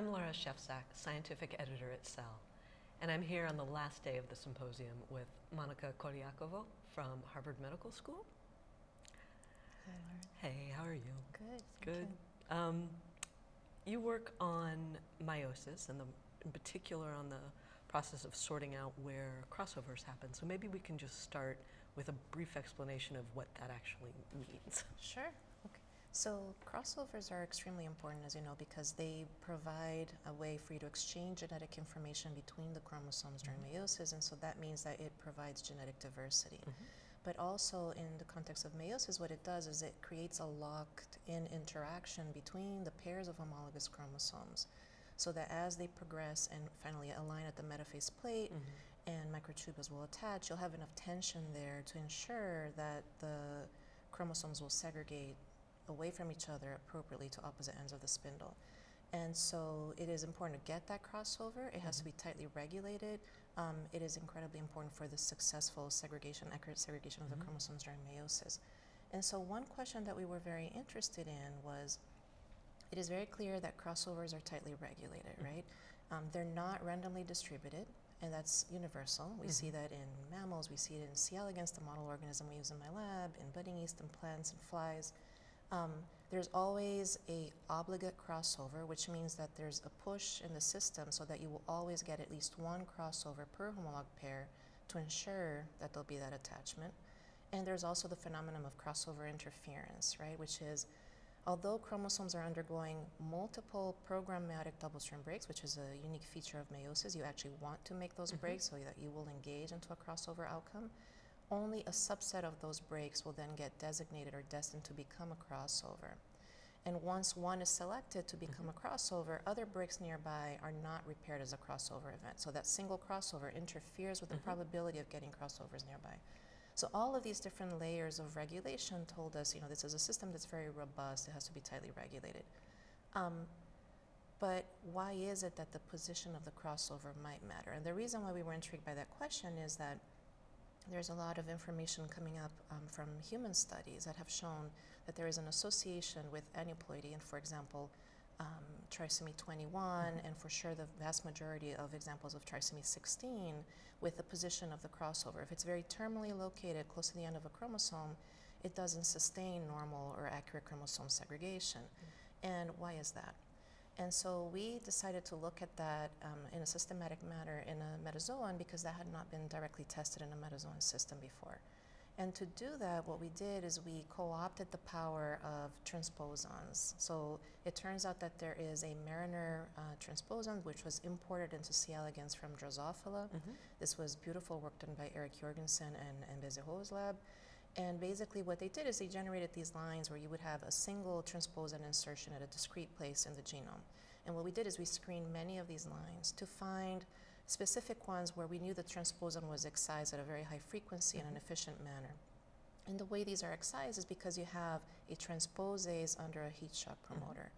I'm Laura Szewczak, scientific editor at Cell, and I'm here on the last day of the symposium with Monica Colaiacovo from Harvard Medical School. Hi, Laura. Hey, how are you? Good. Good. You work on meiosis, and in particular on the process of sorting out where crossovers happen. So maybe we can just start with a brief explanation of what that actually means. Sure. Okay. So crossovers are extremely important, as you know, because they provide a way for you to exchange genetic information between the chromosomes during meiosis, and so that means that it provides genetic diversity. But also in the context of meiosis, what it does is it creates a locked-in interaction between the pairs of homologous chromosomes, so that as they progress and finally align at the metaphase plate and microtubules will attach, you'll have enough tension there to ensure that the chromosomes will segregate away from each other appropriately to opposite ends of the spindle. And so it is important to get that crossover. It has to be tightly regulated. It is incredibly important for the successful segregation, accurate segregation of the chromosomes during meiosis. And so one question that we were very interested in was, it is very clear that crossovers are tightly regulated, right? They're not randomly distributed, and that's universal. We see that in mammals, we see it in C. elegans, the model organism we use in my lab, in budding yeast, in plants, and flies. There's always an obligate crossover, which means that there's a push in the system so that you will always get at least one crossover per homolog pair to ensure that there'll be that attachment. And there's also the phenomenon of crossover interference, right, which is, although chromosomes are undergoing multiple programmatic double-strand breaks, which is a unique feature of meiosis, you actually want to make those breaks so that you will engage into a crossover outcome. Only a subset of those breaks will then get designated or destined to become a crossover. And once one is selected to become a crossover, other breaks nearby are not repaired as a crossover event. So that single crossover interferes with the probability of getting crossovers nearby. So all of these different layers of regulation told us, you know, this is a system that's very robust, it has to be tightly regulated. But why is it that the position of the crossover might matter? And the reason why we were intrigued by that question is that there's a lot of information coming up from human studies that have shown that there is an association with aneuploidy, and for example, trisomy 21, and for sure the vast majority of examples of trisomy 16, with the position of the crossover. If it's very terminally located close to the end of a chromosome, it doesn't sustain normal or accurate chromosome segregation. And why is that? And so we decided to look at that in a systematic manner in a metazoan, because that had not been directly tested in a metazoan system before. And to do that, what we did is we co-opted the power of transposons. So it turns out that there is a Mariner transposon, which was imported into C. elegans from Drosophila. This was beautiful work done by Eric Jorgensen and Bezeho's lab. And basically what they did is they generated these lines where you would have a single transposon insertion at a discrete place in the genome. And what we did is we screened many of these lines to find specific ones where we knew the transposon was excised at a very high frequency in an efficient manner. And the way these are excised is because you have a transposase under a heat shock promoter.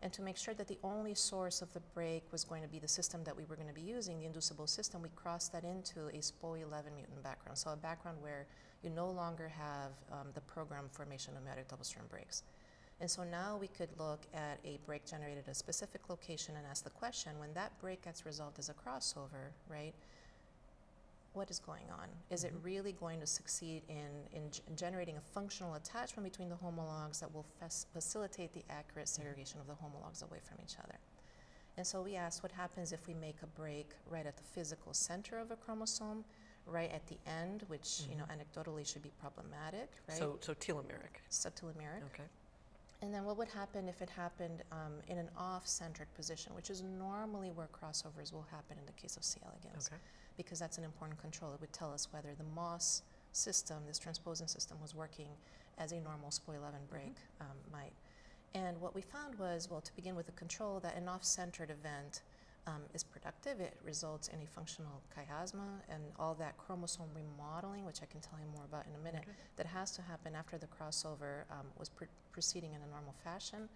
And to make sure that the only source of the break was going to be the system that we were going to be using, the inducible system, we crossed that into a Spo11 mutant background, so a background where you no longer have the program formation of metatic double-strand breaks. And so now we could look at a break generated at a specific location and ask the question, when that break gets resolved as a crossover, right, what is going on? Is it really going to succeed in generating a functional attachment between the homologs that will facilitate the accurate segregation of the homologs away from each other? And so we asked, what happens if we make a break right at the physical center of a chromosome, right at the end, which you know, anecdotally should be problematic, right? So telomeric. Subtelomeric. Okay. And then what would happen if it happened in an off-centered position, which is normally where crossovers will happen in the case of C. elegans, because that's an important control. It would tell us whether the MOS system, this transposon system, was working as a normal Spo11 break might. And what we found was, well, to begin with, a control that an off-centered event is productive. It results in a functional chiasma and all that chromosome remodeling, which I can tell you more about in a minute, that has to happen after the crossover was proceeding in a normal fashion.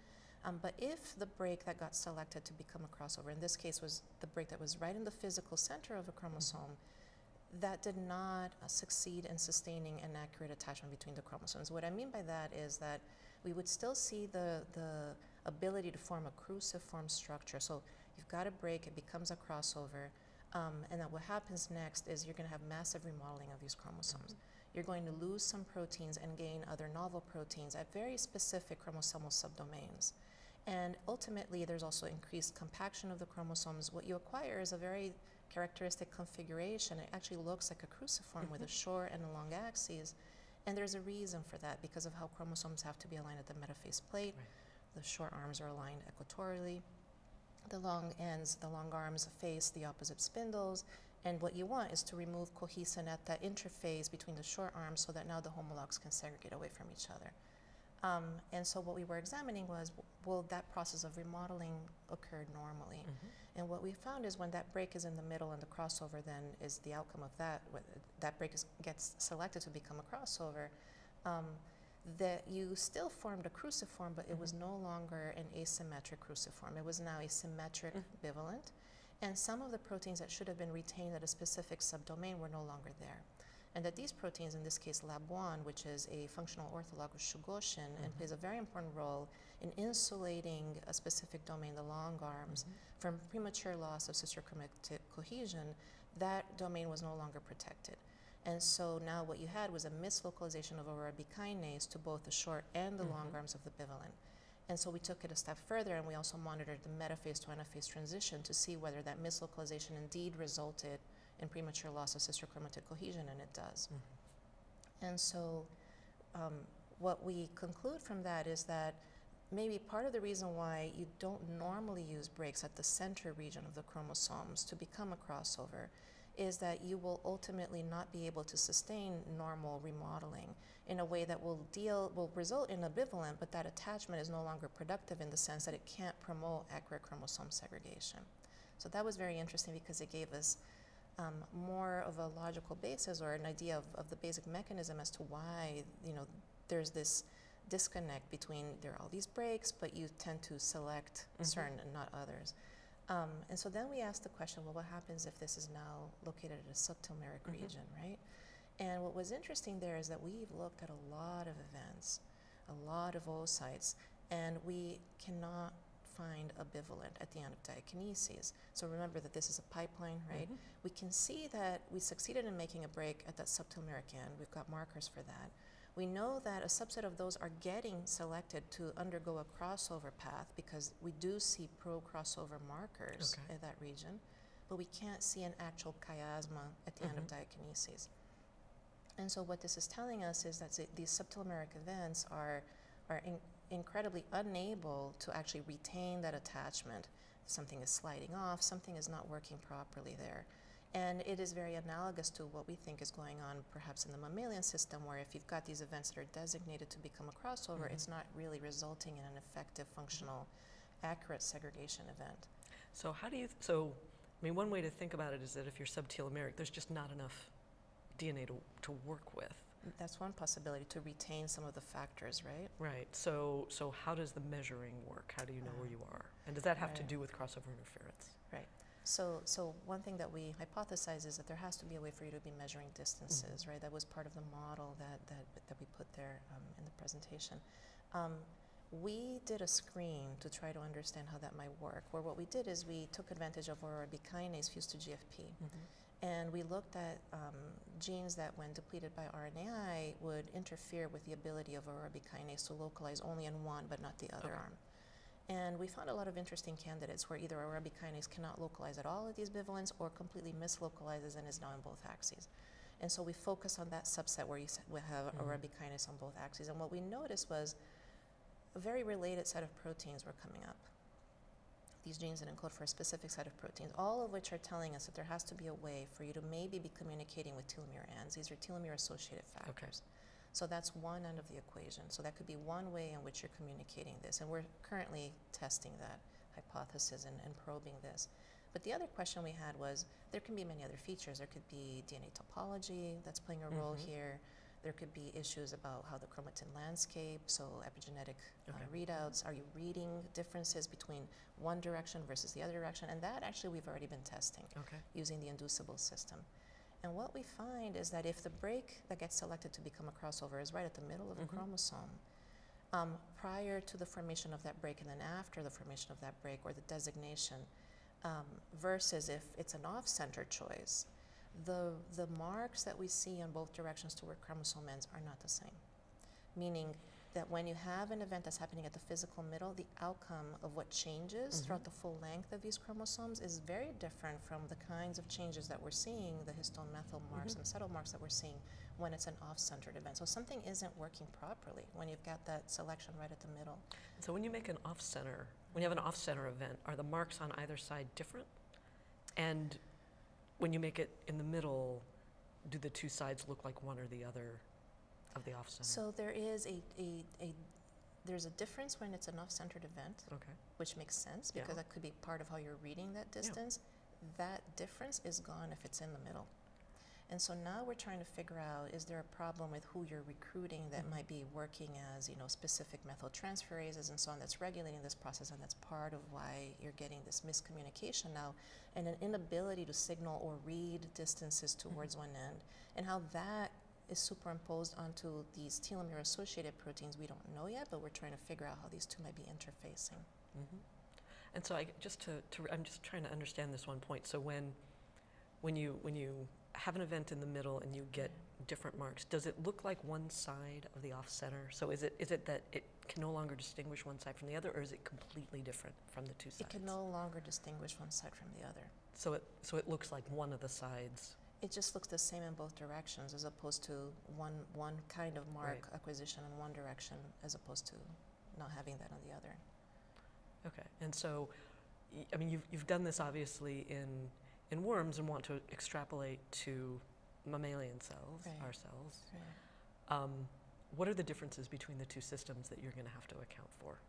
But if the break that got selected to become a crossover, in this case was the break that was right in the physical center of a chromosome, that did not succeed in sustaining an accurate attachment between the chromosomes. What I mean by that is that we would still see the ability to form a cruciform structure. So you've got a break, it becomes a crossover, and then what happens next is you're going to have massive remodeling of these chromosomes. Mm-hmm. You're going to lose some proteins and gain other novel proteins at very specific chromosomal subdomains. And ultimately, there's also increased compaction of the chromosomes. What you acquire is a very characteristic configuration. It actually looks like a cruciform with a short and a long axes. And there's a reason for that because of how chromosomes have to be aligned at the metaphase plate. Right. The short arms are aligned equatorially. The long ends, the long arms face the opposite spindles, and what you want is to remove cohesion at that interface between the short arms so that now the homologs can segregate away from each other. And so what we were examining was, will that process of remodeling occur normally? Mm-hmm. And what we found is when that break is in the middle and the crossover then is the outcome of that, that break gets selected to become a crossover, that you still formed a cruciform, but it was no longer an asymmetric cruciform. It was now a symmetric bivalent, and some of the proteins that should have been retained at a specific subdomain were no longer there. And that these proteins, in this case Lab1, which is a functional ortholog with Shugoshin, and plays a very important role in insulating a specific domain, the long arms, from premature loss of sister chromatic cohesion, that domain was no longer protected. And so now what you had was a mislocalization of ORB kinase to both the short and the long arms of the bivalent. And so we took it a step further, and we also monitored the metaphase to anaphase transition to see whether that mislocalization indeed resulted in premature loss of sister chromatic cohesion, and it does. And so what we conclude from that is that maybe part of the reason why you don't normally use breaks at the center region of the chromosomes to become a crossover is that you will ultimately not be able to sustain normal remodeling in a way that will result in a bivalent, but that attachment is no longer productive in the sense that it can't promote accurate chromosome segregation. So that was very interesting because it gave us more of a logical basis or an idea of the basic mechanism as to why, you know, there's this disconnect between there are all these breaks, but you tend to select certain and not others. And so then we asked the question, well, what happens if this is now located at a subtelomeric region, right? And what was interesting there is that we've looked at a lot of events, a lot of oocytes, and we cannot find a bivalent at the end of diakinesis. So remember that this is a pipeline, right? We can see that we succeeded in making a break at that subtelomeric end. We've got markers for that. We know that a subset of those are getting selected to undergo a crossover path because we do see pro-crossover markers in that region, but we can't see an actual chiasma at the end of diakinesis. And so what this is telling us is that these subtelomeric events are incredibly unable to actually retain that attachment. Something is sliding off, something is not working properly there. And it is very analogous to what we think is going on perhaps in the mammalian system, where if you've got these events that are designated to become a crossover, it's not really resulting in an effective, functional, accurate segregation event. So how do you, so I mean, one way to think about it is that if you're subtelomeric, there's just not enough DNA to work with. That's one possibility, to retain some of the factors, right? Right. So how does the measuring work? How do you know where you are? And does that have to do with crossover interference? Right. So one thing that we hypothesize is that there has to be a way for you to be measuring distances, right? That was part of the model that we put there in the presentation. We did a screen to try to understand how that might work, where what we did is we took advantage of ORB kinase fused to GFP. And we looked at genes that, when depleted by RNAi, would interfere with the ability of ORB kinase to localize only in one but not the other arm. And we found a lot of interesting candidates where either ORB kinase cannot localize at all at these bivalents or completely mislocalizes and is now in both axes. And so we focused on that subset where you have ORB kinase on both axes. And what we noticed was a very related set of proteins were coming up. These genes that encode for a specific set of proteins, all of which are telling us that there has to be a way for you to maybe be communicating with telomere ends. These are telomere-associated factors. So that's one end of the equation. So that could be one way in which you're communicating this. And we're currently testing that hypothesis and probing this. But the other question we had was, there can be many other features. There could be DNA topology that's playing a role here. There could be issues about how the chromatin landscape, so epigenetic readouts. Are you reading differences between one direction versus the other direction? And that actually we've already been testing using the inducible system. And what we find is that if the break that gets selected to become a crossover is right at the middle of a chromosome, prior to the formation of that break and then after the formation of that break or the designation, versus if it's an off-center choice, the marks that we see in both directions toward chromosome ends are not the same. Meaning that when you have an event that's happening at the physical middle, the outcome of what changes throughout the full length of these chromosomes is very different from the kinds of changes that we're seeing, the histone methyl marks and saddle marks that we're seeing when it's an off-centered event. So something isn't working properly when you've got that selection right at the middle. So when you make an off-center, when you have an off-center event, are the marks on either side different? And when you make it in the middle, do the two sides look like one or the other? Of the off-center. So there is there's a difference when it's an off-centered event, which makes sense because that could be part of how you're reading that distance. That difference is gone if it's in the middle. And so now we're trying to figure out, is there a problem with who you're recruiting that might be working as, you know, specific methyltransferases and so on that's regulating this process, and that's part of why you're getting this miscommunication now and an inability to signal or read distances towards one end, and how that is superimposed onto these telomere-associated proteins. We don't know yet, but we're trying to figure out how these two might be interfacing. And so, I'm just trying to understand this one point. So when you have an event in the middle and you get different marks, does it look like one side of the off-center? So is it that it can no longer distinguish one side from the other, or is it completely different from the two sides? It can no longer distinguish one side from the other. So it looks like one of the sides. It just looks the same in both directions, as opposed to one kind of mark acquisition in one direction, as opposed to not having that on the other. Okay, and so, I mean, you've done this obviously in worms and want to extrapolate to mammalian cells, our cells. What are the differences between the two systems that you're going to have to account for?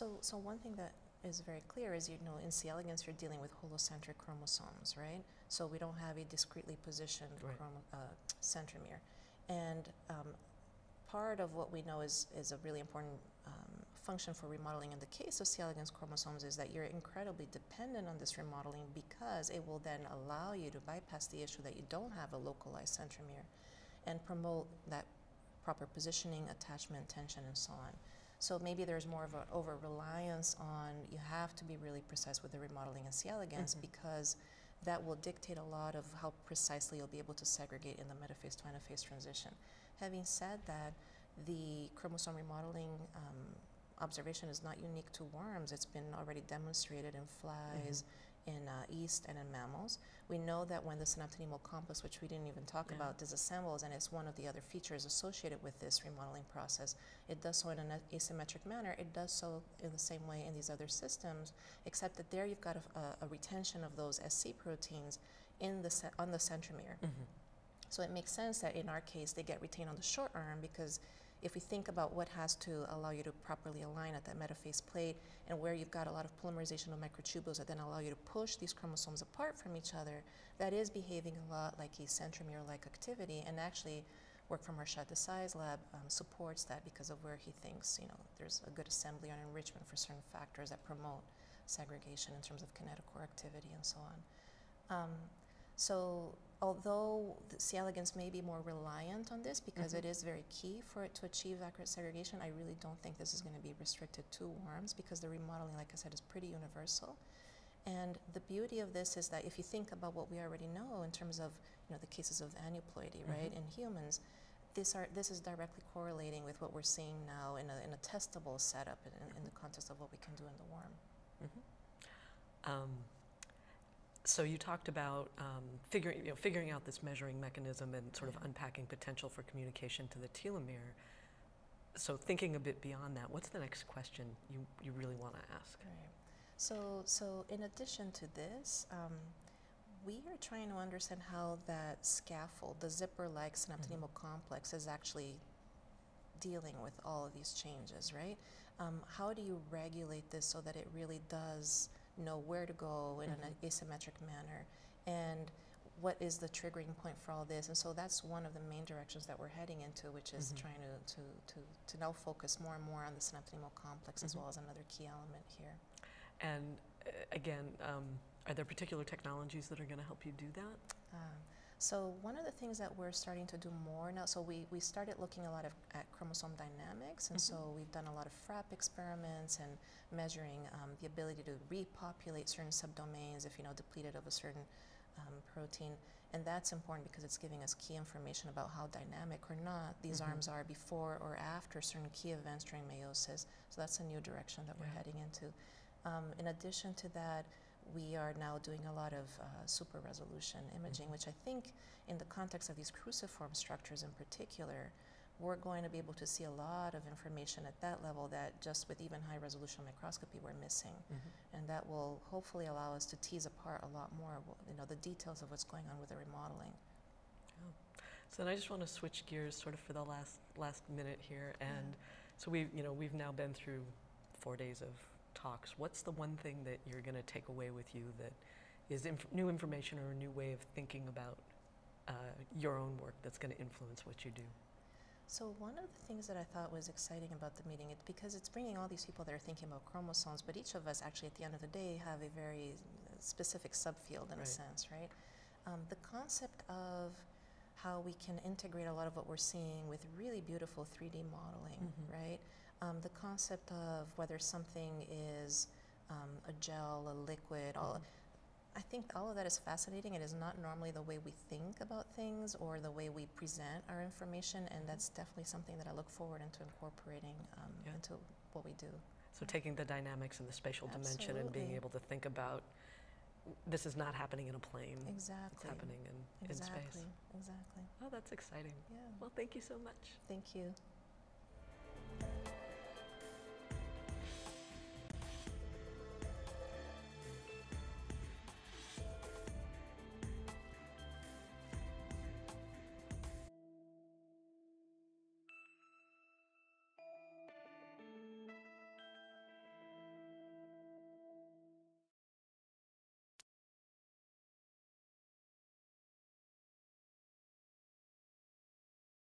So one thing that is very clear is, you know, in C. elegans you're dealing with holocentric chromosomes, right? So we don't have a discretely positioned centromere. And part of what we know is a really important function for remodeling in the case of C. elegans chromosomes is that you're incredibly dependent on this remodeling, because it will then allow you to bypass the issue that you don't have a localized centromere and promote that proper positioning, attachment, tension, and so on. So maybe there's more of an over-reliance on, you have to be really precise with the remodeling in C. elegans because that will dictate a lot of how precisely you'll be able to segregate in the metaphase to anaphase transition. Having said that, the chromosome remodeling observation is not unique to worms. It's been already demonstrated in flies, in yeast, and in mammals. We know that when the synaptonemal complex, which we didn't even talk about, disassembles, and it's one of the other features associated with this remodeling process, it does so in an asymmetric manner. It does so in the same way in these other systems, except that there you've got a retention of those SC proteins in the on the centromere. So it makes sense that in our case they get retained on the short arm, because if we think about what has to allow you to properly align at that metaphase plate, and where you've got a lot of polymerization of microtubules that then allow you to push these chromosomes apart from each other, that is behaving a lot like a centromere-like activity. And actually, work from Rashad Desai's lab supports that, because of where he thinks, you know, there's a good assembly and enrichment for certain factors that promote segregation in terms of kinetochore activity and so on. So although the C. elegans may be more reliant on this because it is very key for it to achieve accurate segregation, I really don't think this is going to be restricted to worms, because the remodeling, like I said, is pretty universal. And the beauty of this is that if you think about what we already know in terms of, you know, the cases of aneuploidy, right, in humans, this is directly correlating with what we're seeing now in a testable setup in the context of what we can do in the worm. So you talked about figuring out this measuring mechanism and sort of unpacking potential for communication to the telomere. So thinking a bit beyond that, what's the next question you really want to ask? So in addition to this, we are trying to understand how that scaffold, the zipper-like synaptonemal complex, is actually dealing with all of these changes, right? How do you regulate this so that it really does know where to go in an asymmetric manner, and what is the triggering point for all this? And so that's one of the main directions that we're heading into, which is trying to now focus more and more on the synaptonemal complex as well as another key element here. And again, are there particular technologies that are going to help you do that? So one of the things that we're starting to do more now, so we started looking a lot at chromosome dynamics, and so we've done a lot of FRAP experiments and measuring the ability to repopulate certain subdomains if, you know, depleted of a certain protein. And that's important because it's giving us key information about how dynamic or not these arms are before or after certain key events during meiosis. So that's a new direction that we're heading into. In addition to that, we are now doing a lot of super resolution imaging, which I think in the context of these cruciform structures in particular, we're going to be able to see a lot of information at that level that just with even high resolution microscopy we're missing. And that will hopefully allow us to tease apart a lot more, you know, the details of what's going on with the remodeling. So then I just want to switch gears sort of for the last minute here. And so we've now been through 4 days of talks. What's the one thing that you're going to take away with you that is new information or a new way of thinking about your own work that's going to influence what you do? So one of the things that I thought was exciting about the meeting, because it's bringing all these people that are thinking about chromosomes, but each of us actually at the end of the day have a very specific subfield in a sense, right? The concept of how we can integrate a lot of what we're seeing with really beautiful 3D modeling, right? The concept of whether something is a gel, a liquid, I think all of that is fascinating. It is not normally the way we think about things or the way we present our information, and that's definitely something that I look forward into incorporating into what we do. So taking the dynamics and the spatial dimension and being able to think about this is not happening in a plane. It's happening in space. Oh, that's exciting. Well, thank you so much. Thank you.